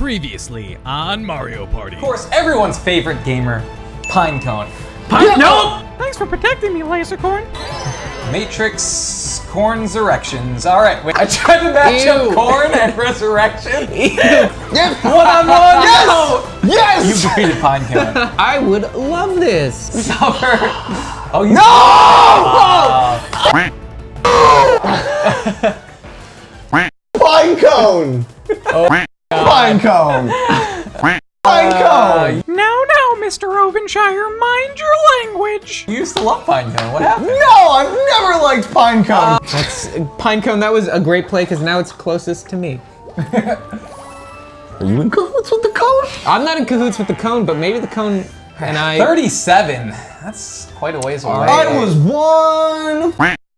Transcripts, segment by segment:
Previously on Mario Party. Of course, everyone's favorite gamer, Pinecone. No! Thanks for protecting me, Lasercorn. Matrix Corn's erections. All right, wait. I tried to match up Corn and Resurrection. Yes. One-on-one. Yes. No. Yes. You defeated Pinecone. I would love this. Suffer. Oh, you Pinecone. Oh. Pinecone! Pinecone! No, no, Mr. Jovenshire, mind your language! You used to love Pinecone, what happened? No, I've never liked Pinecone! Pinecone, that was a great play, because now it's closest to me. Are you in cahoots with the cone? I'm not in cahoots with the cone, but maybe the cone and I... 37! That's quite a ways away. I was one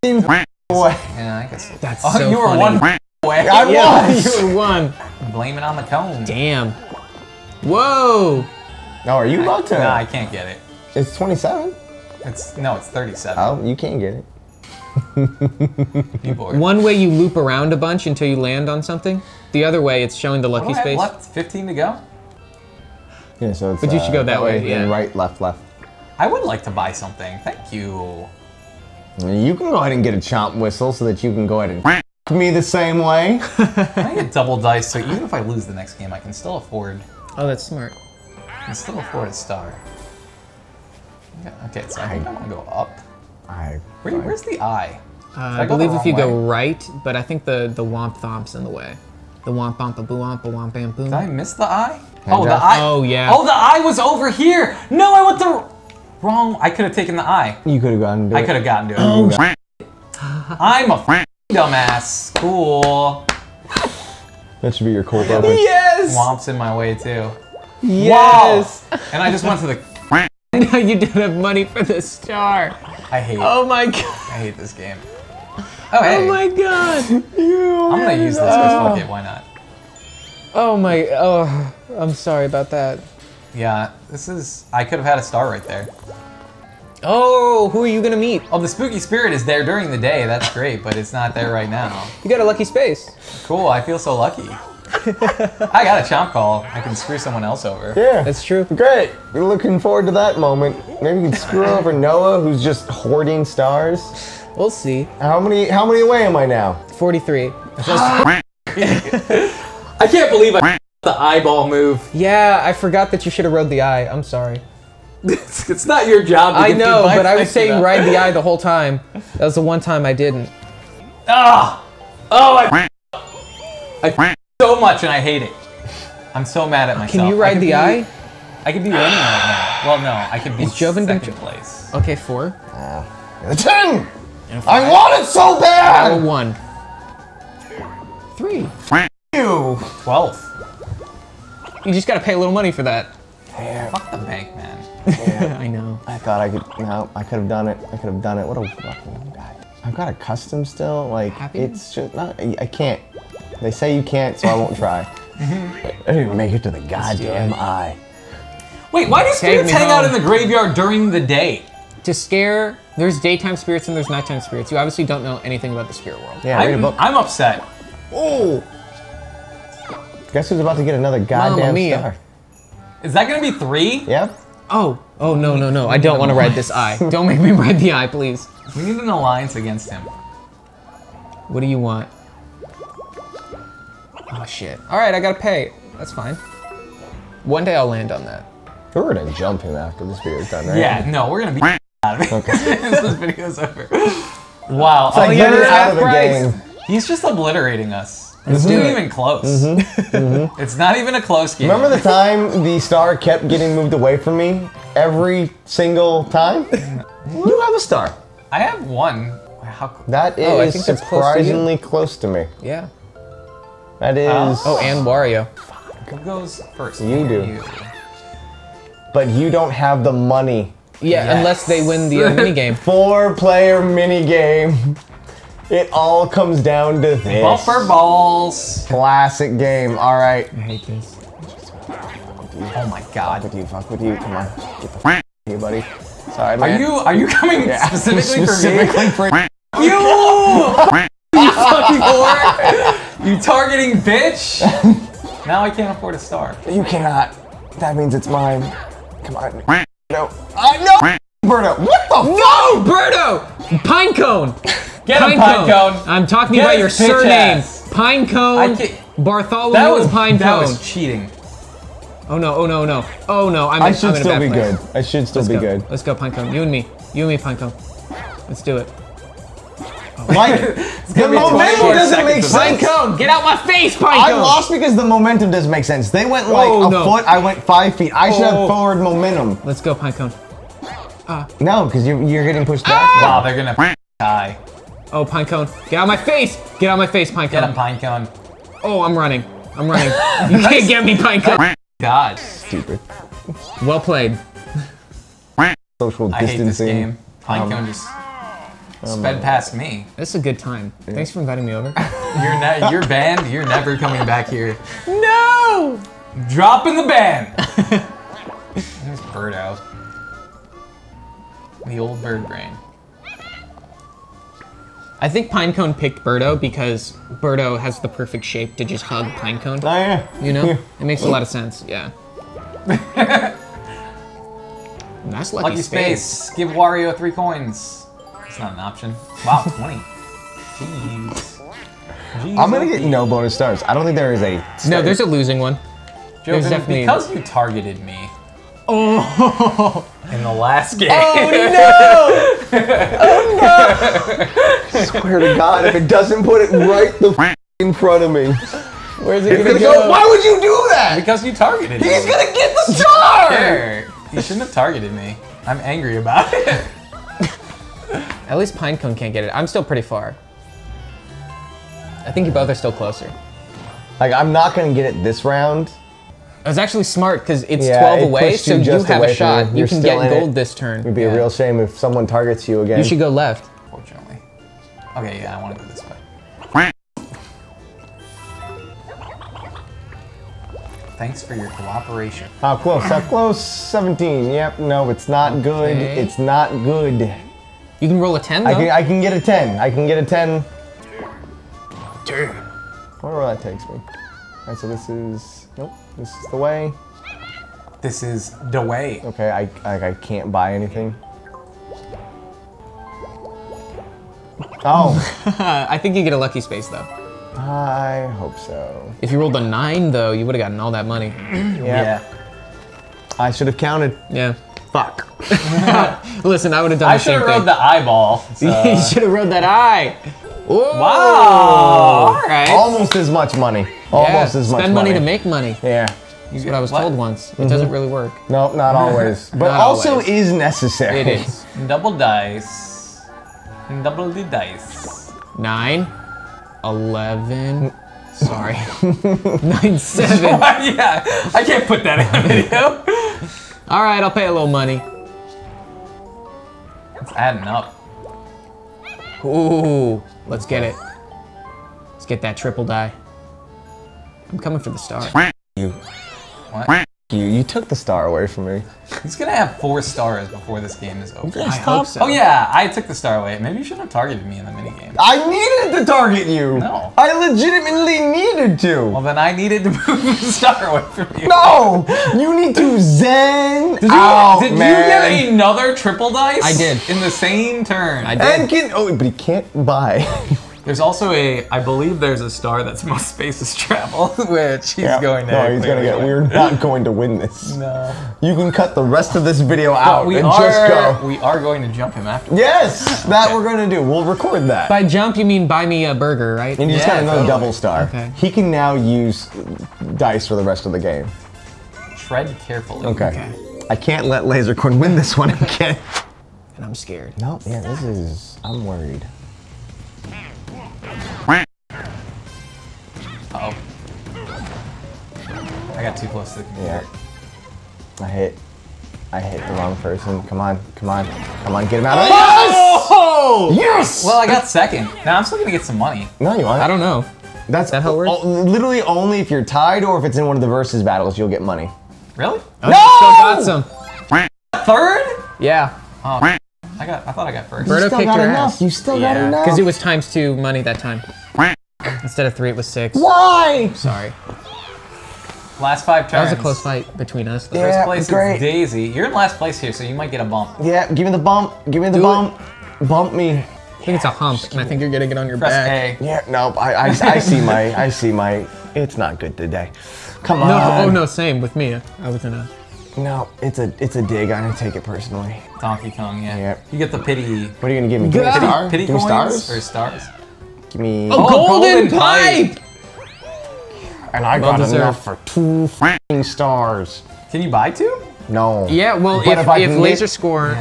away. Yeah, I guess... That's so you were one away. I was! You were one. Blame it on the cone. Damn. Whoa. No, are you about to? No, I can't get it. It's 27? No, it's 37. Oh, you can't get it. Be bored. One way you loop around a bunch until you land on something. The other way, it's showing the lucky space. Left 15 to go? Yeah, so it's, but you should go that way. Yeah. Right, left, left. I would like to buy something. Thank you. You can go ahead and get a chomp whistle so that you can go ahead and... me the same way. I get double dice, so even if I lose the next game, I can still afford... Oh, that's smart. I can still afford a star. Yeah, okay, so I think I'm gonna go up. Where's the eye? I believe if you go right, but I think the womp thomp's in the way. The womp bomp a boo womp a womp bam boom. Did I miss the eye? Oh, the eye! Oh, yeah. Oh, the eye was over here! No, I went the wrong... I could have taken the eye. You could have gotten to it. I could have gotten to it. Oh, I'm a... dumbass. Cool. That should be your cool brother. Yes! Womp's in my way too. Yes! Wow. And I just went to the... No, you didn't have money for the star. I hate it. Oh my god. I hate this game. Oh, hey. Oh my god. I'm gonna use this because fuck it, why not? Oh my... Oh, I'm sorry about that. Yeah, this is... I could have had a star right there. Oh, who are you gonna meet? Oh, the spooky spirit is there during the day. That's great, but it's not there right now. You got a lucky space. Cool, I feel so lucky. I got a chomp call. I can screw someone else over. Yeah, that's true. Great, we're looking forward to that moment. Maybe you can screw over Noah, who's just hoarding stars. We'll see. How many away am I now? 43. I can't believe I the eyeball move. Yeah, I forgot that you should have rode the eye. I'm sorry. It's not your job to I know, but I was saying ride the eye the whole time. That was the one time I didn't. Ah! Oh, I so much and I hate it. I'm so mad at myself. Can you ride the eye? I could be winning right now. Well, no, I could be second place. Okay, 4. 10! I want it so bad! I 1. 3. 12. You just gotta pay a little money for that. Damn. Fuck the bank, man. Yeah. I know. I thought I could. No, I could have done it. I could have done it. What a fucking guy. I've got a custom still. Like it's just not. I can't. They say you can't, so I won't try. I didn't even make it to the goddamn eye. Wait, why do spirits hang out in the graveyard during the day? To scare. There's daytime spirits and there's nighttime spirits. You obviously don't know anything about the spirit world. Yeah, I'm upset. Oh. Guess who's about to get another goddamn star? Is that gonna be 3? Yep. Oh, oh no, no, no, I don't want to ride this eye. Don't make me ride the eye, please. We need an alliance against him. What do you want? Oh shit. All right, I gotta pay. That's fine. One day I'll land on that. We're gonna jump him after this video's done, right? Yeah, no, we're gonna be out of it. Okay. This video's over. Wow, so I get it out of the game. He's just obliterating us. It's not even close. It's not even a close game. Remember the time the star kept getting moved away from me every single time? You have a star. I have 1. How that is I think surprisingly close to me. Yeah. That is. Oh, and Wario. Who goes first? You do. You. But you don't have the money. Yeah, unless they win the minigame. 4-player minigame. It all comes down to this. Bumper balls. Classic game. All right. I hate this. Oh my god. Fuck with you. Come on. Get the f out of here, buddy. Sorry, man. Are you coming specifically for me? You! You fucking whore! You targeting bitch! Now I can't afford a star. You cannot. That means it's mine. Come on. Birdo. No! Birdo. What the fuck? No, Birdo! Pinecone. Get him, Pinecone. I'm talking about your surname. Pinecone. Bartholomew Pinecone. That was cheating. Oh no, oh no, oh no. Oh no, I should still be good. I should still be good. Let's go, Pinecone. You and me. You and me, Pinecone. Let's do it. Like, the momentum doesn't make sense. Pinecone, get out my face, Pinecone! I lost because the momentum doesn't make sense. They went like a foot, I went 5 feet. I should have forward momentum. Let's go, Pinecone. No, because you're getting pushed back. Wow, they're gonna die. Oh, Pinecone, get out my face! Get out my face, Pinecone. Get him, Pinecone. Oh, I'm running. I'm running. You can't get me, Pinecone. God. Stupid. Well played. Social distancing. I hate this game. Pinecone just... sped past me. This is a good time. Yeah. Thanks for inviting me over. You're banned. You're never coming back here. No! Dropping the ban. There's Birdo. The old bird brain. I think Pinecone picked Birdo because Birdo has the perfect shape to just hug Pinecone. Oh yeah. You know? Yeah. It makes a lot of sense. Yeah. Nice lucky space. Give Wario 3 coins. It's not an option. Wow, 20. Jeez. Jeez. I'm gonna get no bonus stars. I don't think there is a star. No, there's a losing one. Joven, because you targeted me. Oh. In the last game. Oh no! Oh no! I swear to God, if it doesn't put it right the f in front of me. Where's it gonna go? Why would you do that? Because you targeted me. He's gonna get the star! There. You shouldn't have targeted me. I'm angry about it. At least Pinecone can't get it. I'm still pretty far. I think you both are still closer. Like, I'm not gonna get it this round. I was actually smart, because it's 12 away, so you have a shot. You can get gold this turn. It would be a real shame if someone targets you again. You should go left. Fortunately. Okay, yeah, I want to go this way. Thanks for your cooperation. How close? How close? 17. Yep, no, it's not good. It's not good. You can roll a 10, though. I can get a 10. I can get a 10. Damn. Where that takes me. Alright, so this is... Nope. This is the way. This is the way. Okay, I can't buy anything. Oh. I think you get a lucky space, though. I hope so. If you rolled a 9, though, you would have gotten all that money. Yeah. I should have counted. Yeah. Fuck. Listen, I would have done the same thing. I should have rubbed the eyeball. So. You should have rubbed that eye. Ooh. Wow. All right. Almost as much money. Almost as much money. Spend money to make money. Yeah. That's what I was told once. It doesn't really work. No, not always. But not also always. Is necessary. It is. Double dice. Double the dice. 9, 11. Sorry. 9, 7. Yeah. I can't put that in a video. All right, I'll pay a little money. It's adding up. Ooh, let's get it. Let's get that triple die. I'm coming for the star. You. What? You took the star away from me. He's gonna have 4 stars before this game is over. I hope so. Oh yeah, I took the star away. Maybe you shouldn't have targeted me in the minigame. I needed to target you. No. I legitimately needed to. Well then I needed to move the star away from you. No, you need to zen out, man. Did you get another triple dice? I did. In the same turn. I did. And but he can't buy. There's also I believe there's a star that's most spaces travel, which he's going to. No, he's going to get. We're not going to win this. No. You can cut the rest of this video out and just go. We are going to jump him afterwards. Yes, that we're going to do. We'll record that. By jump, you mean buy me a burger, right? And you just got another double star. Okay. He can now use dice for the rest of the game. Tread carefully. Okay. I can't let Lasercorn win this one again. And I'm scared. No, yeah, this is. I'm worried. Uh-oh. I got too close to the computer. Yeah. I hit the wrong person. Come on, come on, come on, get him out of it. Yes! Yes! Well, I got second. Now I'm still gonna get some money. No, you aren't. I don't know. That's that how it works? Literally only if you're tied or if it's in one of the versus battles, you'll get money. Really? No! I still got some. Third? Yeah. Oh. I thought I got first. Birdo kicked your ass. You still got enough. Because it was times 2 money that time. Instead of 3, it was 6. Why? I'm sorry. Last 5 turns. That was a close fight between us. Though. Yeah, first place is Daisy. You're in last place here, so you might get a bump. Yeah, give me the bump. Give me the bump. Bump me. I think it's a hump, and I think you're gonna get on your back. A. Yeah, no, I see my, it's not good today. Come on. No, oh no, same with me. I was in a. No, it's a dig. I didn't take it personally. Donkey Kong, yeah. You get the pity. What are you gonna give me? Give me a star? Pity give me stars or stars? Give me. Oh, golden pipe. And I got enough for 2 stars. Can you buy 2? No. Yeah, well, if Lasercorn,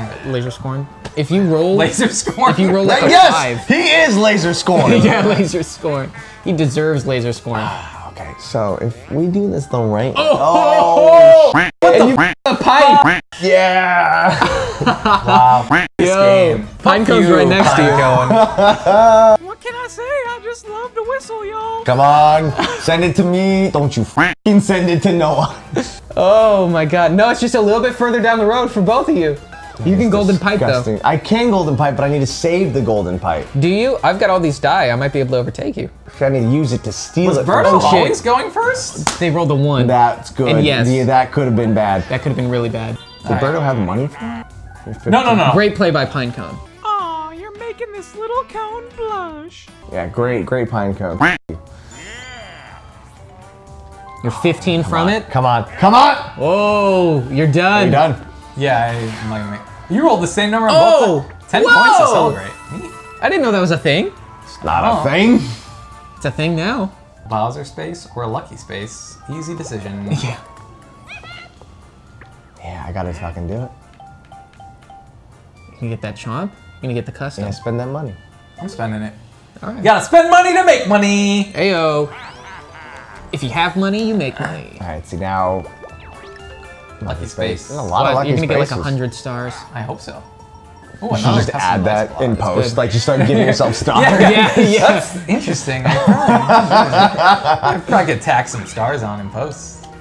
if you roll Lasercorn, like yes, 5. He is Lasercorn. Yeah, Lasercorn. He deserves Lasercorn. Okay, so if we do this the right the pipe. Yeah. Wow. This game. Pinecone's right next to you. What can I say? I just love to whistle, y'all. Come on, send it to me. Don't you f***ing send it to Noah. Oh my God. No, it's just a little bit further down the road for both of you. You can golden pipe though. I can golden pipe, but I need to save the golden pipe. Do you? I've got all these die. I might be able to overtake you. I need to use it to steal it. Was Birdo always going first? They rolled a 1. That's good. And yes. Yeah, that could have been bad. That could have been really bad. Did Birdo have money for that? No, no, no. Great play by Pinecone. Aw, you're making this little cone blush. Yeah, great Pinecone. You're 15 from it. Come on, come on! Oh, you're done. You're done. Yeah, I'm not gonna make. You rolled the same number on both. 10 points to celebrate. Neat. I didn't know that was a thing. It's not a thing. It's a thing now. Bowser space or lucky space? Easy decision. Yeah. Yeah, I gotta fucking do it. You can get that chomp. You can get the custom. Yeah, spend that money. I'm spending it. All right. You gotta spend money to make money. Ayo. If you have money, you make money. All right. See now. Lucky space. There's a lot of lucky spaces. You're gonna get like 100 stars. I hope so. Ooh, you should just add that in post. Like, you start giving yourself stars. Yeah. That's interesting. I'd probably get tack some stars on in post. All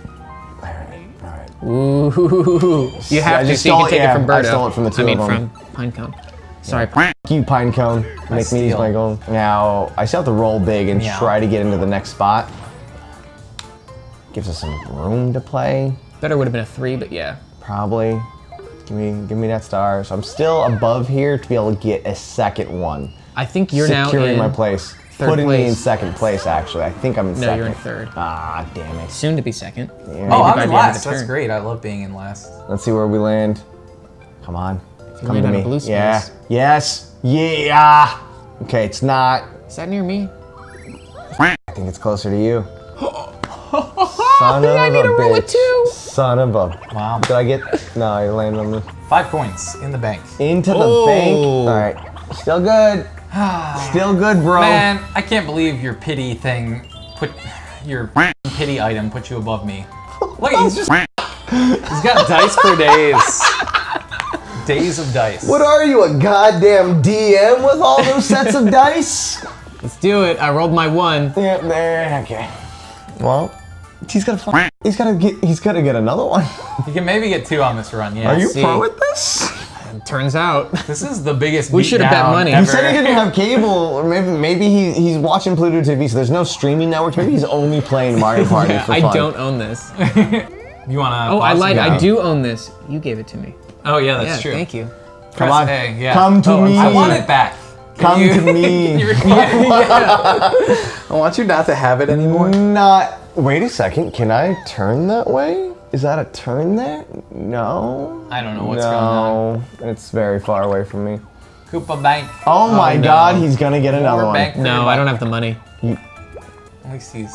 right. Ooh. You have to, so you can take it from Birdo. I stole it from the two of them. I mean, from Pinecone. Sorry. F you, Pinecone. Make me use my gold. Now, I still have to roll big and try to get into the next spot. Gives us some room to play. Better would have been a 3, but yeah. Probably. Give me that star. So I'm still above here to be able to get a second one. I think you're securing my place. Putting me in second place, actually. I think I'm in second. No, you're in 3rd. Ah, damn it. Soon to be 2nd. Yeah. Oh, I'm in last. That's great. I love being in last. Let's see where we land. Come on. Come to me. Blue space. Yeah. Yes. Yeah. Okay, it's not. Is that near me? I think it's closer to you. Son of a bitch. Son of a. Wow. Did I get? No, I landed on the. 5 points in the bank. Into the bank. All right. Still good. Still good, bro. Man, I can't believe your pity thing put your pity item put you above me. Look, he's just. He's got dice for days. Days of dice. What are you, a goddamn DM with all those sets of dice? Let's do it. I rolled my 1. Yep. There. Okay. Well. He's gotta get another one. You can maybe get 2 on this run. Yeah. Are you pro at this? It turns out this is the biggest. We should have bet money. You said he didn't have cable, or maybe he's watching Pluto TV. So there's no streaming networks. Maybe he's only playing Mario Party for fun. I don't own this. You wanna? Oh, I lied. I do own this. You gave it to me. Oh yeah, that's true. Thank you. Come on. Come to me. I want it back. Come to me. I want you not to have it anymore. Not. Wait a second, can I turn that way? Is that a turn there? No. I don't know what's going on. It's very far away from me. Koopa Bank. Oh my God, he's gonna get another one. No, I don't have the money. At least he's...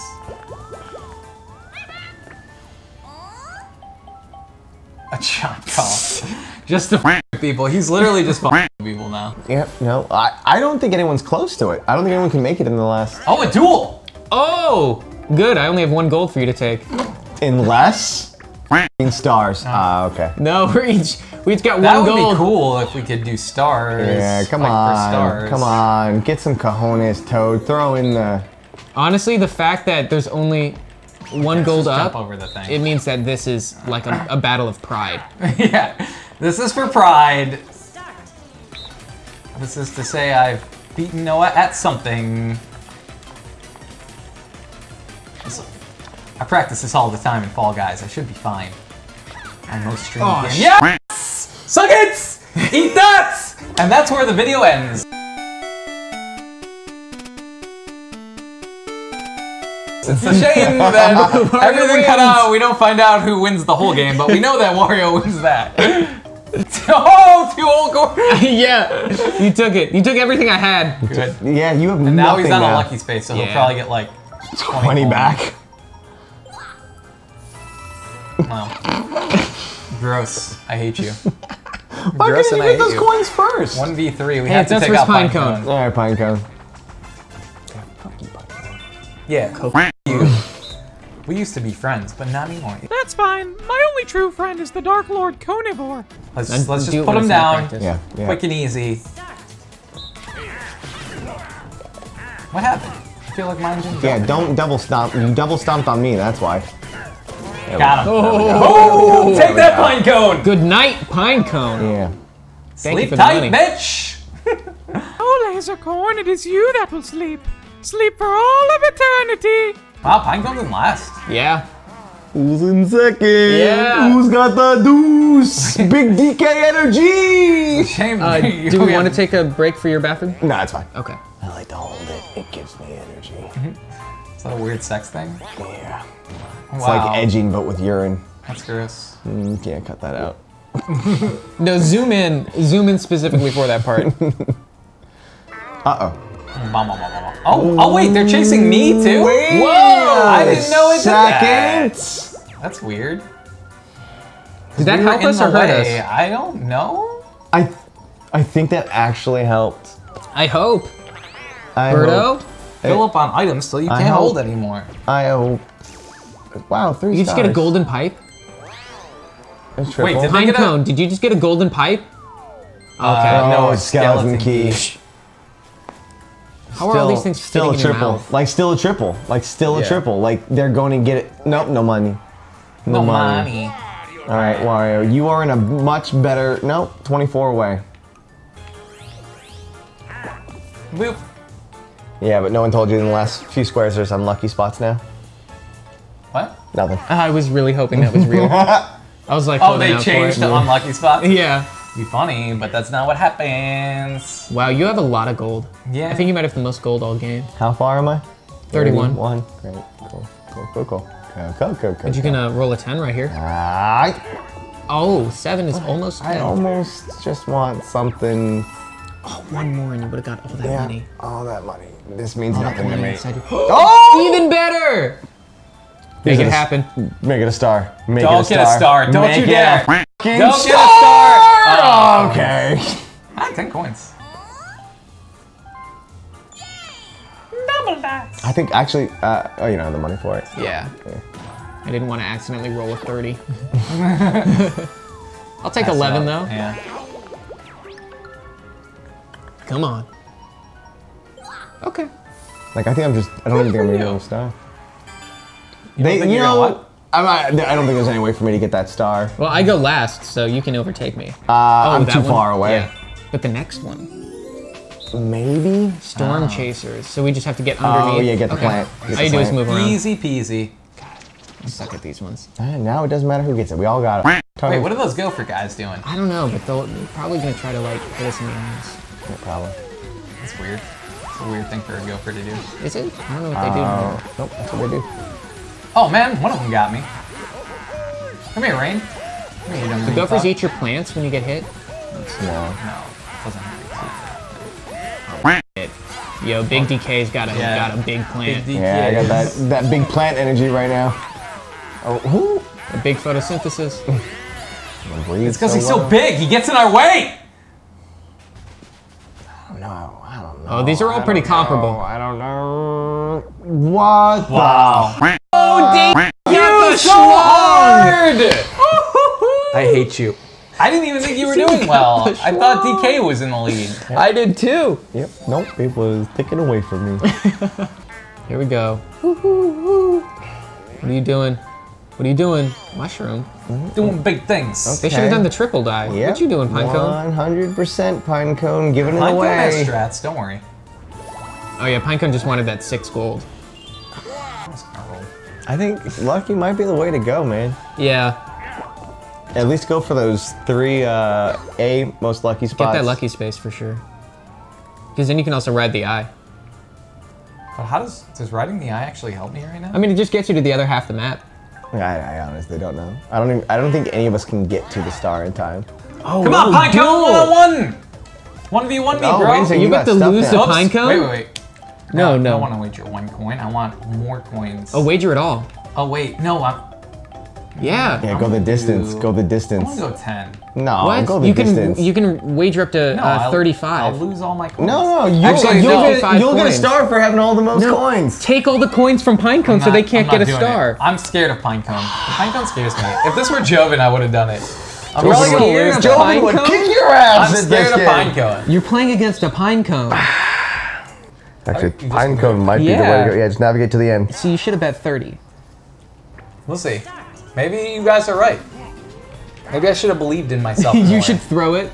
A chopped off. Just to people. He's literally just people now. Yep, no, I don't think anyone's close to it. I don't think anyone can make it in the last... Oh, a duel! Oh! Good, I only have 1 gold for you to take. Unless stars. Ah, okay. No, we each got 1 gold. That would be cool if we could do stars. Yeah, come on. Stars. Come on, get some cojones, Toad. Throw in the. Honestly, the fact that there's only 1 gold up, over the thing. It means that this is like a battle of pride. Yeah, this is for pride. This is to say I've beaten Noah at something. I practice this all the time in Fall Guys. I should be fine. On most streaming games. Yes! Suck it! Eat that! And that's where the video ends. It's a shame that everything cut out. We don't find out who wins the whole game, but we know that Wario wins that. Oh, two old quarters. Yeah, you took it. You took everything I had. Good. Yeah, you have and nothing now. He's on a lucky space, so he'll probably get like 20 back. Wow. Gross. I hate you. Why couldn't you get those coins first? 1v3. We have to take out Pinecone. All right, Pinecone. Yeah, Coco. We used to be friends, but not anymore. That's fine. My only true friend is the Dark Lord Conivore. Let's just put him down. Yeah, yeah. Quick and easy. What happened? I feel like mine didn't don't double stomp. You double stomped on me, that's why. Got him. Oh, take that, Pinecone! Good night, Pinecone. Yeah. Sleep tight, bitch! Oh, Lasercorn, it is you that will sleep. Sleep for all of eternity. Wow, Pinecone didn't last. Yeah. Who's in second? Yeah. Who's got the deuce? Big DK energy. Shame. Do we want to take a break for your bathroom? No, it's fine. Okay. I like to hold it. It gives me energy. Is that a weird sex thing? Yeah. It's like edging, but with urine. That's gross. Yeah, cut that out. No, zoom in. Zoom in specifically for that part. Uh-oh. Oh, wait, they're chasing me too? Wait, whoa! I didn't know it did that. That's weird. Did that help us or hurt us? I don't know. I think that actually helped. I hope. Birdo? Fill up on items so you can't hold anymore. I hope. Wow, 3 stars. You just get a golden pipe? Wait, did they get a... Did you just get a golden pipe? Okay. No, a skeleton key. How are all these things still a triple? Like still a triple. Like still a triple. Like they're going to get it. Nope, no money. No money. All right, Wario, you are in a much better. Nope, 24 away. Boop. Yeah, but no one told you in the last few squares there's unlucky spots now. What? Nothing. I was really hoping that was real. I was like, oh, they changed the unlucky spots. Yeah. Be funny, but that's not what happens. Wow, you have a lot of gold. Yeah. I think you might have the most gold all game. How far am I? 31. 31. Great. Cool. Cool. Cool. Cool. But you can roll a 10 right here. Oh, 7 is almost 10. I almost just want something. Oh, one more and you would have got all that money. All that money. This means nothing to me. Oh! Even better! Make it happen. Make it a star. Make it a star. Don't get a star. Don't you dare. Don't get a star. Oh, okay. I had 10 coins. Double dice. I think actually, oh, you don't have the money for it. Yeah. Okay. I didn't want to accidentally roll a 30. I'll take 11 though. Yeah. Come on. Okay. Like I think I'm just, I don't even think I'm going to get a star. You know what? I don't think there's any way for me to get that star. Well, I go last, so you can overtake me. I'm too far away. Yeah. But the next one. Maybe? Storm chasers. So we just have to get underneath. Oh, yeah, get the plant. All you do is move around. Easy peasy. God, I suck at these ones. Now it doesn't matter who gets it. We all got it. Wait, what are those gopher guys doing? I don't know, but they're probably going to try to, like, hit us in the eyes. No problem. That's weird. It's a weird thing for a gopher to do. Is it? I don't know what they do. Nope, that's what they do. Oh man, one of them got me. Come here, Rain. Come here, you gophers eat your plants when you get hit? No, it doesn't happen. Oh, yo, Big DK's got a big plant. Big DK. Yeah, I got that big plant energy right now. Oh, whoo! A big photosynthesis. It's because he's so big, he gets in our way! I don't know. Oh, these are all pretty comparable. I don't know. What? Wow. You're so hard! I hate you. I didn't even think you were doing well. I thought DK was in the lead. Yep. I did too. Yep. Nope. It was taken away from me. Here we go. What are you doing? What are you doing? Mushroom. Doing big things. Okay. They should have done the triple die. Yep. What you doing, Pinecone? 100% Pinecone giving it away. Pinecone has strats. Don't worry. Oh yeah, Pinecone just wanted that 6 gold. I think lucky might be the way to go, man. Yeah. At least go for those three most lucky spots. Get that lucky space for sure. Because then you can also ride the eye. But how does riding the eye actually help me right now? I mean, it just gets you to the other half of the map. I honestly don't know. I don't think any of us can get to the star in time. Oh, come on, Pinecone 1-on-1! 1v1 me, bro! Wait, so you got to lose to Pinecone? Wait. No, no. I don't want to wager one coin. I want more coins. Oh, wager it all. Oh, wait. No, yeah. Yeah, go the distance. Go the distance. I want to go 10. No, what? Go the distance. You can wager up to 35. I'll lose all my coins. No, you'll get a star for having all the most coins. Take all the coins from Pinecone so they can't get a star. I'm scared of Pinecone. Pinecone scares me. If this were Joven, I would have done it. I'm really scared of Pinecone. Joven would kick your ass. I'm scared of Pinecone. You're playing against a Pinecone. Actually, Pinecone might be the way to go. Yeah, just navigate to the end. So you should have bet 30. We'll see. Maybe you guys are right. Maybe I should have believed in myself. You should throw it.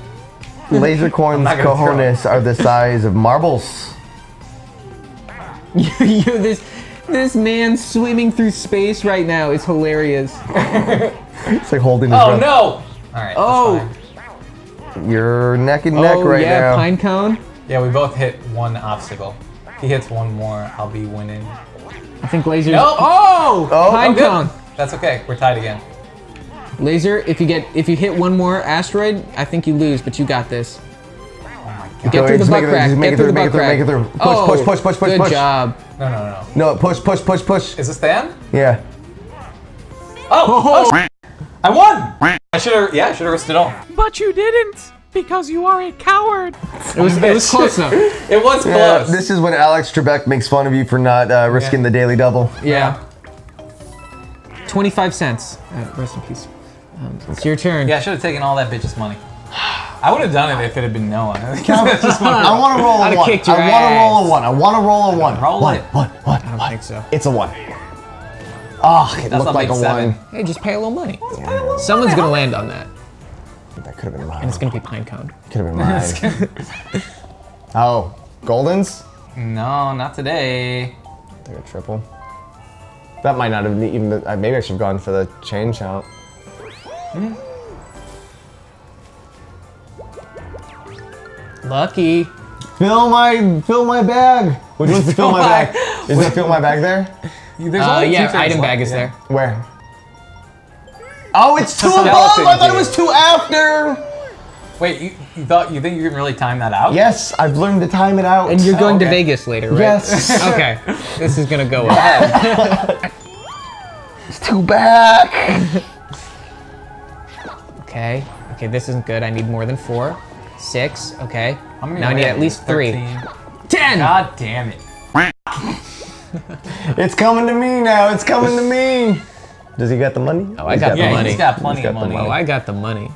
Lasercorn's cojones are the size of marbles. This man swimming through space right now is hilarious. It's like holding his breath. Oh, no! All right, that's fine. You're neck and neck right now. Pinecone? Yeah, we both hit one obstacle. If he hits one more, I'll be winning. I think Laser's... Nope. Oh! Pinecone! Okay. That's okay. We're tied again. Laser, if you hit one more asteroid, I think you lose, but you got this. Oh my God. Get through the butt crack. Get through the butt crack. Make it through. Push. Good job. No. Push. Is this the end? Yeah. Oh! I won! I should have risked it all. But you didn't, because you are a coward. It was close though. It was close. This is when Alex Trebek makes fun of you for not risking the daily double. Yeah. 25 cents. Rest in peace. It's your turn. Yeah, I should have taken all that bitch's money. I would have done it if it had been Noah. I want to roll a one. I want to roll a one. I don't think so. It's a one. Ah, it looked like a one. Hey, just pay a little money. Yeah. Someone's gonna land on that. That could have been mine. And it's gonna be Pinecone. Could have been mine. Oh, Goldens? No, not today. They're a triple. That might not have even been, maybe I should have gone for the change out. Lucky. Fill my bag. Which one's the fill my bag? Is that fill my bag there? There's only two item bag is there. Where? Oh, it's two above. I thought it was two after. Wait, you think you can really time that out? Yes, I've learned to time it out. And you're going to Vegas later, right? Yes. Okay, this is gonna go up. It's too back. Okay, this isn't good. I need more than 4, 6. Okay, now I need at least 3, 10. God damn it! It's coming to me now. It's coming to me. Does he got the money? Oh, I got the money. He's got plenty of money. Oh, I got the money.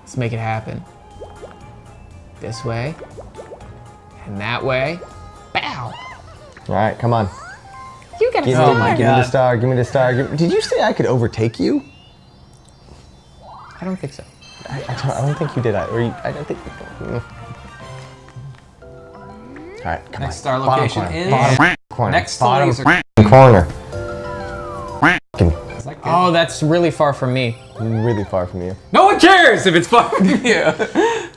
Let's make it happen. This way, and that way. Bow! All right, come on. You got a star. Give me the star. Did you say I could overtake you? I don't think so. I don't think you did. All right, come on. Next star location is... Next corner. Oh, that's really far from me. Really far from you. No one cares if it's far from you.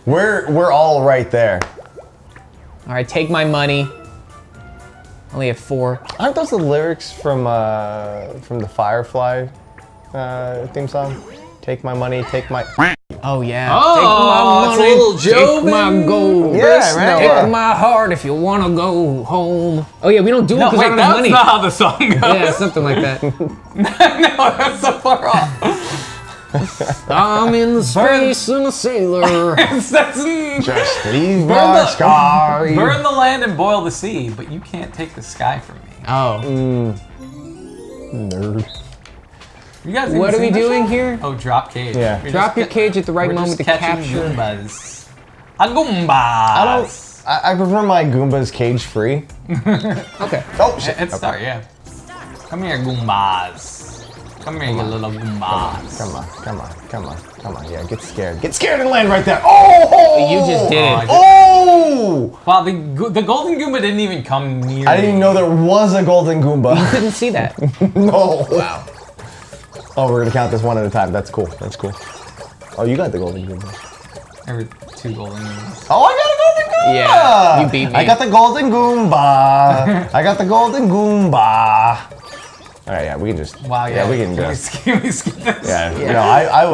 We're all right there. All right, take my money. Only have 4. Aren't those the lyrics from the Firefly theme song? Take my money, take my. Oh yeah. Oh, take my money, it's a little Joven. Take my gold. Yeah, right. Take my heart if you want to go home. Oh yeah, we don't do it because I don't have money. That's not how the song goes. Yeah, something like that. No, that's so far off. I'm in the space and a sailor. Just leave my sky. Burn the land and boil the sea, but you can't take the sky from me. Oh. Nerd. You guys what are we doing here? Oh, drop cage. Yeah. Drop your cage at the right moment to capture. Goombas. Goombas. I prefer my Goombas cage free. Okay. Oh shit. It's okay. Come here, Goombas. Come here, you little boss. Come on, come on, come on, come on. Yeah, get scared. Get scared and land right there. Oh! You just did it. Oh! Wow, the Golden Goomba didn't even come near. I didn't even know there was a Golden Goomba. You couldn't see that. No. Wow. Oh, we're gonna count this one at a time. That's cool. That's cool. Oh, you got the Golden Goomba. Every two Golden Goombas. Oh, I got it! Yeah, you beat me. I got the Golden Goomba. I got the Golden Goomba. All right, yeah, we can just. Wow, yeah, yeah we can go. Can we skip this? Yeah, yeah. No,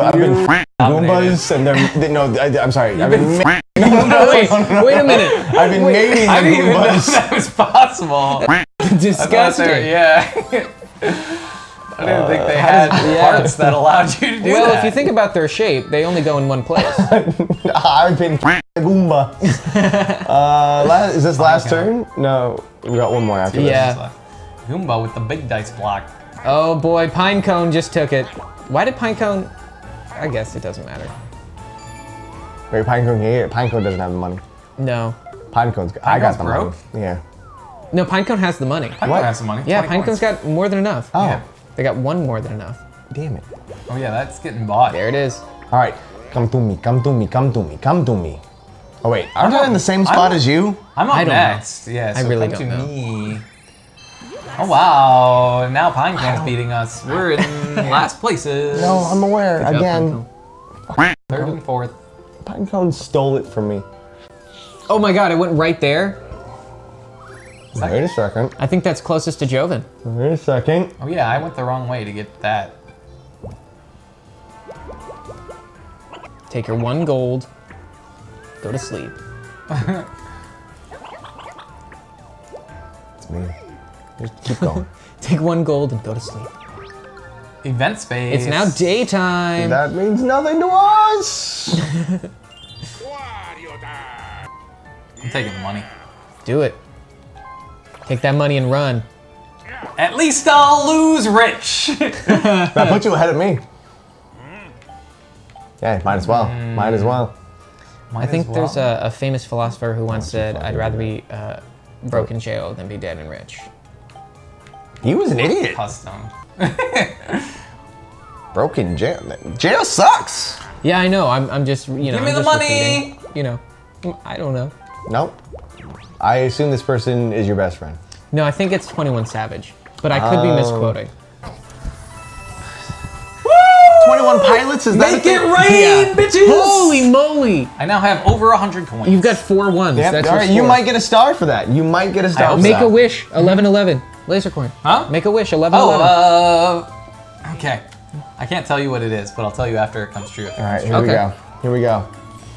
I've been Goombas, and they're no. I'm sorry. I've been. Wait a minute. I've been mating the Goombas. I didn't even know that was possible. Disgusting. Yeah. I didn't think they had parts that allowed you to do that. Well, if you think about their shape, they only go in one place. I've been Goomba. Is this last turn? No, we got one more after this. Yeah. Goomba with the big dice block. Oh boy, Pinecone just took it. Why did Pinecone? I guess it doesn't matter. Wait, Pinecone here. Pinecone doesn't have the money. No. Pinecone's I got the money. Yeah. No, Pinecone has the money. Pinecone has the money. Yeah, Pinecone's got more than enough. Oh. Yeah. They got one more than enough. Damn it. Oh yeah, that's getting bought. There it is. All right, come to me, come to me, come to me, come to me. Oh wait, aren't I in the same spot as you? I'm up next. Yeah, so I really don't know. Me. Oh wow, now Pinecone's beating us. We're in last places. No, I'm aware, again. Third and fourth. Pinecone stole it from me. Oh my god, it went right there? Wait a second. I think that's closest to Joven. Wait a second. Oh yeah, I went the wrong way to get that. Take your one gold. Go to sleep. It's me. Just keep going. Take one gold and go to sleep. Event space. It's now daytime. That means nothing to us. I'm taking the money. Do it. Take that money and run. At least I'll lose rich. That put you ahead of me. Yeah, might as well. Might as well. I think there's a famous philosopher who once said, I'd rather be broke in jail than be dead and rich. He was an idiot. Custom. Broke in jail. Jail sucks. Yeah, I know. I'm just, you know. Give me the money. Repeating, you know, I don't know. Nope. I assume this person is your best friend. No, I think it's 21 Savage, but I could be misquoting. Woo! 21 Pilots is that? Make it rain, bitches! Holy moly! I now have over 100 coins. You've got 4 ones. Yep. That's all right, you might get a star for that. You might get a star. Make a wish. 1111. Lasercorn. Huh? Make a wish. 1111. Oh, okay. I can't tell you what it is, but I'll tell you after it comes true. All right, here we go. Here we go.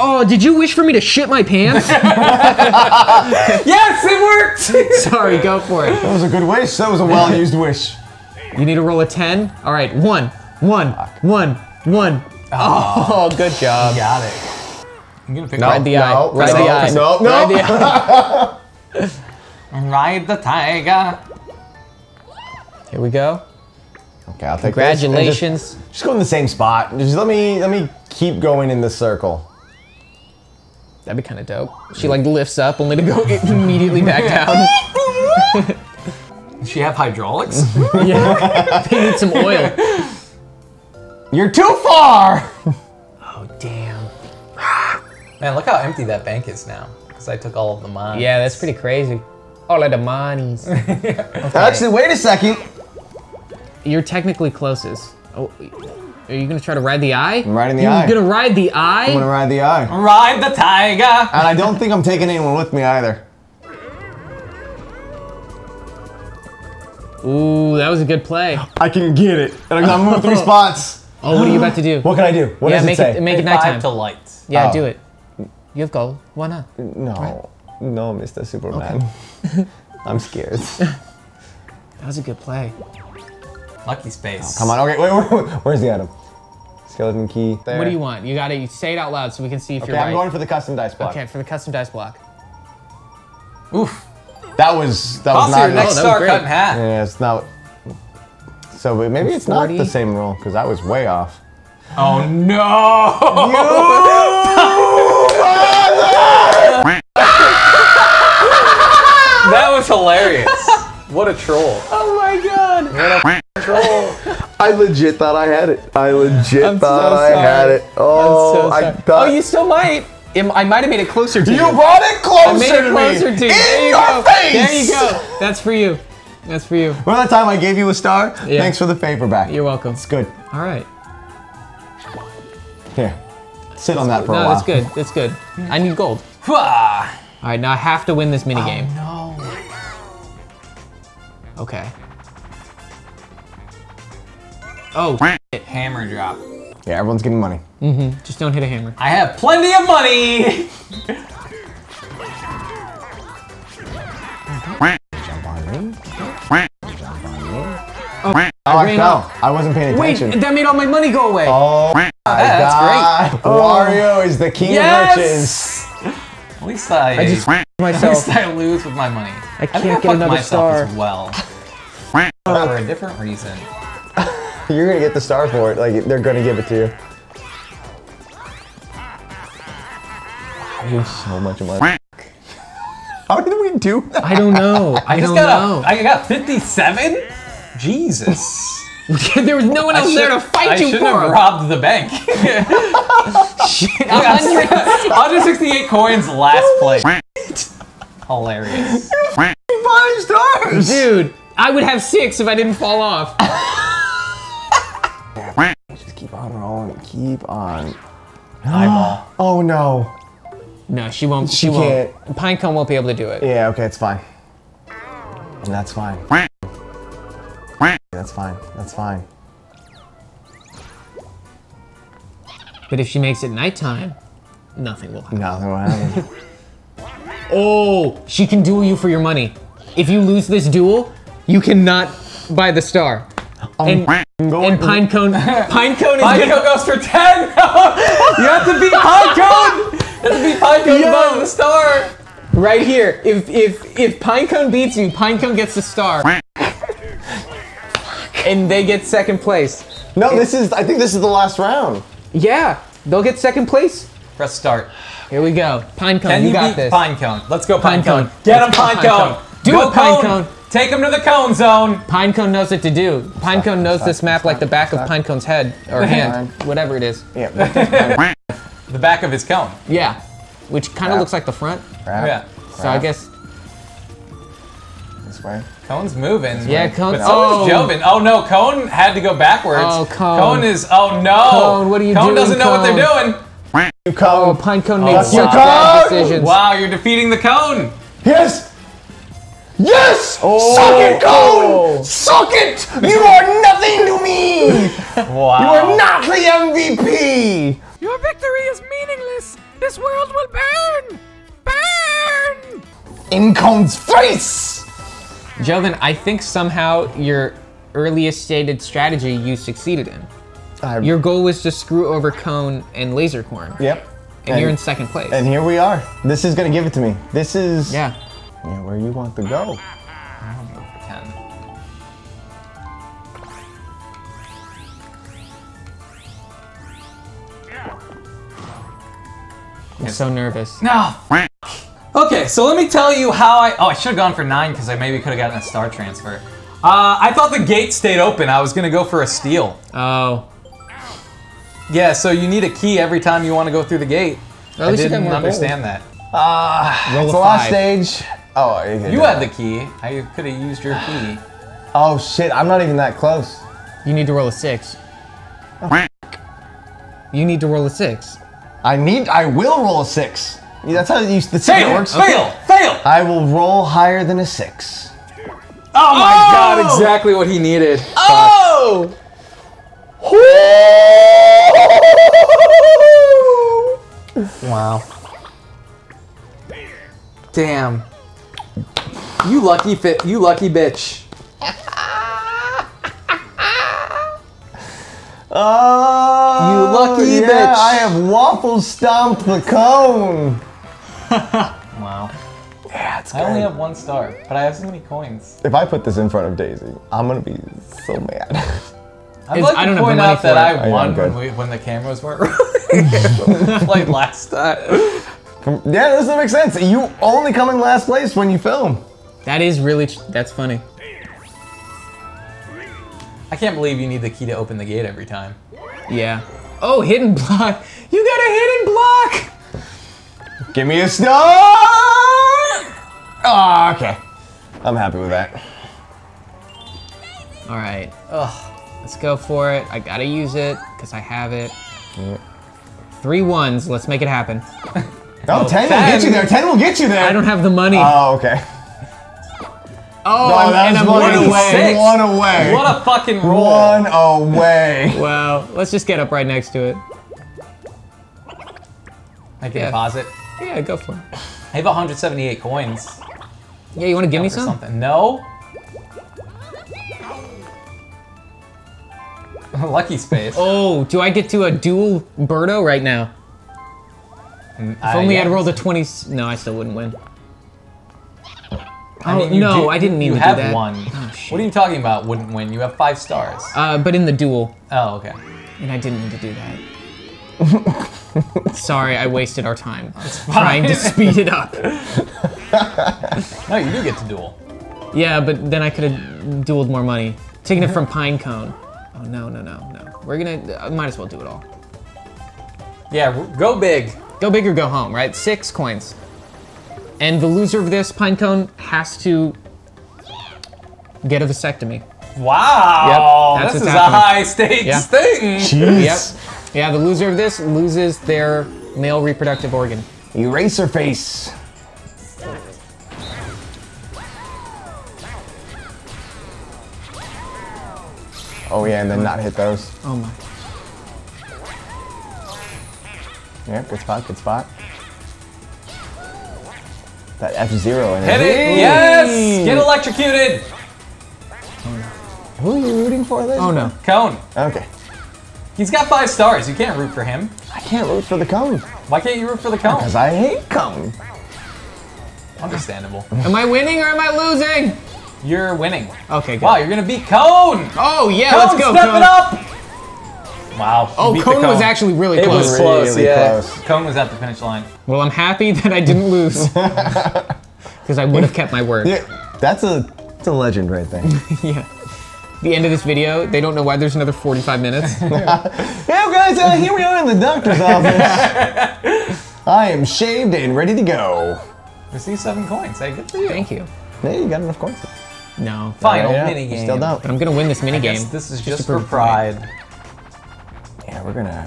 Oh, did you wish for me to shit my pants? Yes, it worked! Sorry, go for it. That was a good wish. That was a well-used wish. You need to roll a 10? All right, 1, 1, 1, 1. Oh, good job. You got it. I'm gonna pick ride the eye. No, ride the eye. No, no. Ride the eye. Ride the tiger. Here we go. Okay, I'll take congratulations. Just go in the same spot. Just let me keep going in this circle. That'd be kind of dope. She like lifts up only to go immediately back down. Does she have hydraulics? Yeah, they need some oil. You're too far! Oh, damn. Man, look how empty that bank is now. Because I took all of the monies. Yeah, that's pretty crazy. All of the monies. Okay. Actually, wait a second. You're technically closest. Oh. Are you gonna try to ride the eye? I'm riding the eye. You're gonna ride the eye? I'm gonna ride the eye. Ride the tiger! And I don't think I'm taking anyone with me either. Ooh, that was a good play. I can get it. And I'm gonna move 3 spots. Oh, what are you about to do? What can I do? What does it say? Make it nighttime. To lights. Yeah, do it. You have gold. Why not? No. Right. No, Mr. Superman. Okay. I'm scared. That was a good play. Lucky space. Oh, come on, okay, wait, where's the item? Skeleton key, there. What do you want? You gotta say it out loud so we can see if you're right. Okay, I'm going for the custom dice block. Okay, for the custom dice block. Oof. That was not... your next star cut in half. Yeah, it's not... So maybe it's not the same rule, because I was way off. Oh no! You... That was hilarious. What a troll. Oh my god. What a troll. I legit thought I had it. I legit thought I had it. Oh, I'm so sorry. I thought. Oh, you still might. I might have made it closer to you. You brought it closer to me. In your face. There you go. That's for you. That's for you. Remember that time I gave you a star? Yeah. Thanks for the favor back. You're welcome. It's good. All right. Here. Sit on that for a while. No, that's good. That's good. I need gold. All right, now I have to win this minigame. Oh, no. Okay. Oh, hammer drop. Yeah, everyone's getting money. Mm-hmm. Just don't hit a hammer. I have plenty of money! Jump on me. Jump on me. Oh, I fell. I wasn't paying attention. Wait, that made all my money go away. Oh, that's great. Oh. Wario is the king of riches. At least I just myself. At least I lose with my money. I can't get another star. As well. For a different reason. You're gonna get the star for it. Like they're gonna give it to you. You have so much money. How did we do that? I don't know. I don't know. I got 57. Jesus. There was no one else there to fight you for. I should have robbed the bank. Shit. 168 coins last place. Hilarious. You're five stars, dude. I would have 6 if I didn't fall off. Just keep on rolling, keep on. Eyeball. Oh no. No, she won't. She won't. Pinecone won't be able to do it. Yeah, okay, it's fine. And that's fine. That's fine. That's fine. But if she makes it nighttime, nothing will happen. Nothing will happen. Oh, she can duel you for your money. If you lose this duel, you cannot buy the star. And Pinecone goes for 10. You have to beat Pinecone. You have to beat Pinecone to buy the star. Right here. If Pinecone beats you, Pinecone gets the star. And they get second place. No, I think this is the last round. Yeah, they'll get second place. Press start. Here we go. Pinecone, you got this. Pinecone. Let's go, Pinecone. Get him, Pinecone. Do it, Pinecone. Take him to the cone zone. Pinecone knows what to do. Pinecone knows this map like the back of Pinecone's head or hand, whatever it is. Yeah. The back of his cone. Yeah, which kind of looks like the front. Yeah. So I guess. This way. Cone's moving. Yeah, Cone's Joven. Oh no, Cone had to go backwards. Oh, Cone. Cone is, oh no. Cone, what are you doing? Cone doesn't know what they're doing. You Cone. Oh, Pinecone makes bad decisions. Wow, you're defeating the Cone. Yes. Yes! Oh. Suck it, Cone! Suck it! You are nothing to me! Wow. You are not the MVP! Your victory is meaningless! This world will burn! Burn! In Cone's face! Joven, I think somehow your earliest stated strategy you succeeded in. Your goal was to screw over Cone and Lasercorn. Yep. And you're in second place. And here we are. This is gonna give it to me. This is... Yeah. Yeah, where you want to go. I don't go for 10. I'm so nervous. No! Okay, so let me tell you how I... Oh, I should have gone for 9 because I maybe could have gotten a star transfer. I thought the gate stayed open. I was going to go for a steal. Oh. Yeah, so you need a key every time you want to go through the gate. Well, I didn't understand that. It's the last stage. Oh, you had the key. I could have used your key. Oh shit! I'm not even that close. You need to roll a 6. Oh. You need to roll a 6. I will roll a 6. Yeah, that's how the fail works. Fail! Fail! I will roll higher than a 6. Oh my god! Exactly what he needed. Oh! Wow. Damn. You lucky fit. You lucky bitch. Oh, you lucky bitch. I have waffle stomped the Cone. Wow. Yeah, it's good. I only have 1 star, but I have so many coins. If I put this in front of Daisy, I'm gonna be so mad. I'd like to point out that I won when the cameras weren't rolling. Like last time. Yeah, this doesn't make sense. You only come in last place when you film. That's funny. I can't believe you need the key to open the gate every time. Yeah. Oh, hidden block. You got a hidden block! Give me a star! Oh, okay. I'm happy with that. All right. Ugh. Let's go for it. I gotta use it, because I have it. Yep. 3 ones. Let's make it happen. Oh, 10 will get you there. 10 will get you there. I don't have the money. Oh, okay. Oh, no, and I'm 1 away. 1 away. What a fucking roll. 1 away. Wow. Let's just get up right next to it. I can deposit. Yeah, go for it. I have 178 coins. Yeah, you want to give me some? Something. No. Lucky space. Oh, do I get to a dual Birdo right now? If only I'd rolled a 20. No, I still wouldn't win. I mean, I didn't mean to do that. You have 1. Oh, shit. What are you talking about? Wouldn't win. You have 5 stars. But in the duel. Oh, okay. And I didn't mean to do that. Sorry, I wasted our time trying to speed it up. No, you do get to duel. Yeah, but then I could have dueled more money, taking it from Pinecone. Oh no. We're gonna. Might as well do it all. Yeah, go big. Go big or go home, right? 6 coins. And the loser of this, Pinecone, has to get a vasectomy. Wow! Yep, this is a high-stakes thing! Jeez. Yep. Yeah, the loser of this loses their male reproductive organ. Eraser face. Oh yeah, and then not hit those. Oh my. Yeah, good spot, good spot. That F-Zero in it. Hit it! Ooh. Yes! Get electrocuted! Oh, no. Who are you rooting for, Liz? Oh no. Cone. Okay. He's got 5 stars. You can't root for him. I can't root for the cone. Why can't you root for the cone? Because I hate cone. Understandable. Am I winning or am I losing? You're winning. Okay, good. Wow, you're gonna beat Cone! Oh yeah, Cone, let's go, step Cone. It up! Wow. Oh, Cone was actually really close. It was close, really close. Cone was at the finish line. Well, I'm happy that I didn't lose. Because I would have kept my word. Yeah, that's a legend right there. Yeah. The end of this video, they don't know why there's another 45 minutes. Yeah, guys, here we are in the doctor's office. I am shaved and ready to go. Received 7 coins. Hey, good for you. Thank you. Hey, you got enough coins. No. Final minigame. Still don't. But I'm gonna win this minigame. This is just for pride. Yeah, we're gonna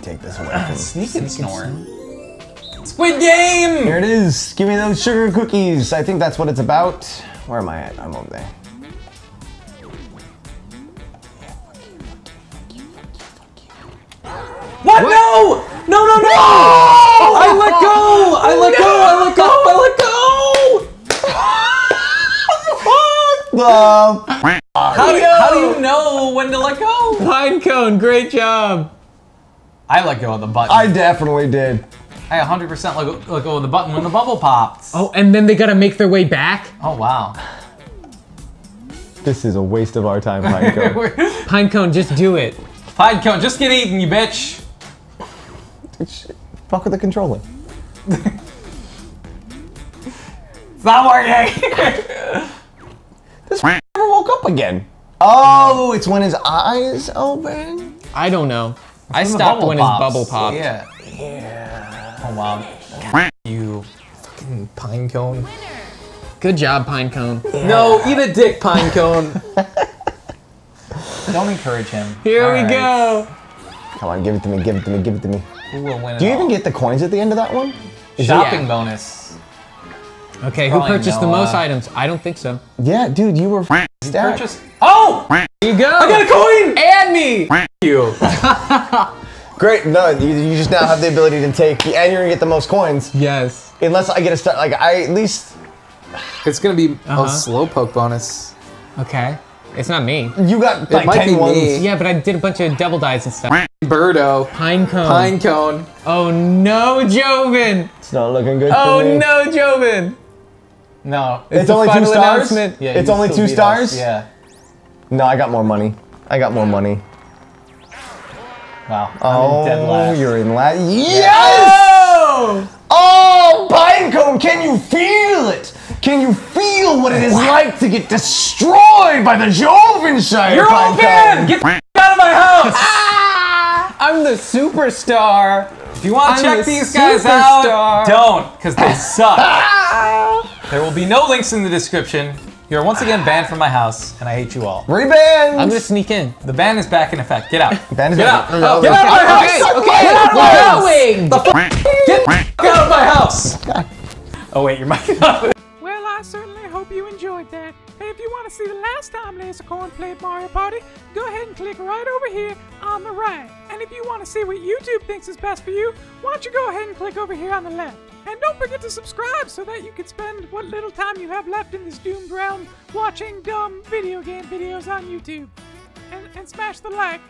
take this away. Sneak and snore. Squid Game! Here it is. Give me those sugar cookies. I think that's what it's about. Where am I at? I'm over there. What? No! No! No! I let go! I let go! I let go! I let go! How do you know when to let go? Pinecone, great job. I let go of the button. I definitely did. I 100% let go of the button when the bubble pops. Oh, and then they gotta make their way back? Oh, wow. This is a waste of our time, Pinecone. Pinecone, just do it. Pinecone, just get eaten, you bitch. Fuck with the controller. It's not working. This never woke up again. Oh, it's when his eyes open? I don't know. I stopped when his bubble popped. Yeah. Yeah. Oh, wow. You fucking Pinecone. Good job, Pinecone. Yeah. No, eat a dick, Pinecone. Don't encourage him. Here we go. Come on, give it to me, give it to me, give it to me. Who will win it all? Do you even get the coins at the end of that one? Shopping bonus. Okay, who purchased the most items? I don't think so. Yeah, dude, you were purchased. Oh! There you go! I got a coin! And me! You. Great, no, you just now have the ability to take, and you're gonna get the most coins. Yes. Unless I get a star, like, I at least... It's gonna be a slowpoke bonus. Okay. It's not me. You got like 10 ones. Yeah, but I did a bunch of double dies and stuff. Birdo. Pinecone. Pinecone. Oh no, Joven! It's not looking good for me. Oh no, Joven! No. It's only 2 stars? Yeah, it's only 2 stars? Us. Yeah. No, I got more money. I got more money. Wow. I'm in dead last. You're in last. Yes! Oh! Oh, Pinecone, can you feel it? Can you feel what it is like to get destroyed by the Jovenshire? You're all in! Get the out of my house! Ah, I'm the superstar. If you want to check these guys out, don't, because they suck. There will be no links in the description. You are once again banned from my house, and I hate you all. Rebanned! I'm gonna sneak in. The ban is back in effect. Get out. Ban is back. Get out. Get out of my house! Okay, get out of my house! Get out of my house! Oh wait, your mic is off. I certainly hope you enjoyed that. Hey, if you want to see the last time Lasercorn played Mario Party, go ahead and click right over here on the right. And if you want to see what YouTube thinks is best for you, why don't you go ahead and click over here on the left. And don't forget to subscribe so that you can spend what little time you have left in this doomed realm watching dumb video game videos on YouTube. And smash the like.